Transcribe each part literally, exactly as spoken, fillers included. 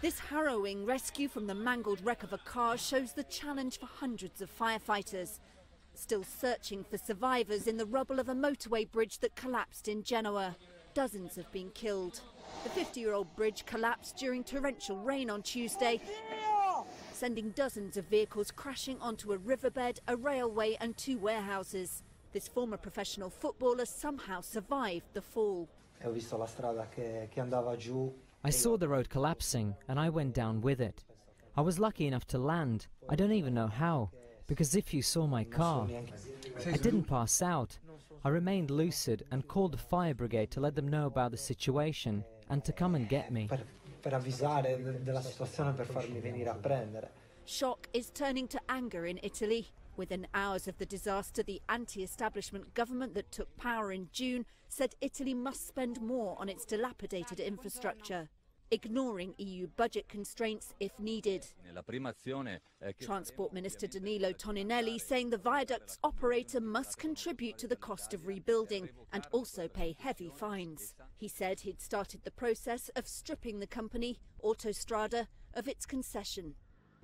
This harrowing rescue from the mangled wreck of a car shows the challenge for hundreds of firefighters, still searching for survivors in the rubble of a motorway bridge that collapsed in Genoa. Dozens have been killed. The fifty-year-old bridge collapsed during torrential rain on Tuesday, sending dozens of vehicles crashing onto a riverbed, a railway and two warehouses. This former professional footballer somehow survived the fall. I saw the road collapsing and I went down with it. I was lucky enough to land. I don't even know how, because if you saw my car, I didn't pass out. I remained lucid and called the fire brigade to let them know about the situation and to come and get me. Shock is turning to anger in Italy. Within hours of the disaster, the anti-establishment government that took power in June said Italy must spend more on its dilapidated infrastructure, ignoring E U budget constraints if needed. Transport Minister Danilo Toninelli saying the viaduct's operator must contribute to the cost of rebuilding and also pay heavy fines. He said he'd started the process of stripping the company, Autostrada, of its concession.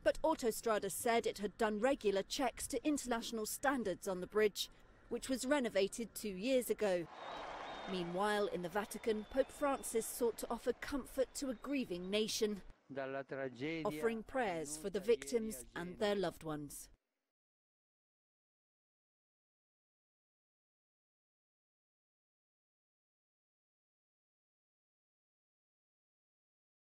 But Autostrada said it had done regular checks to international standards on the bridge, which was renovated two years ago. Meanwhile, in the Vatican, Pope Francis sought to offer comfort to a grieving nation, offering prayers for the victims and their loved ones.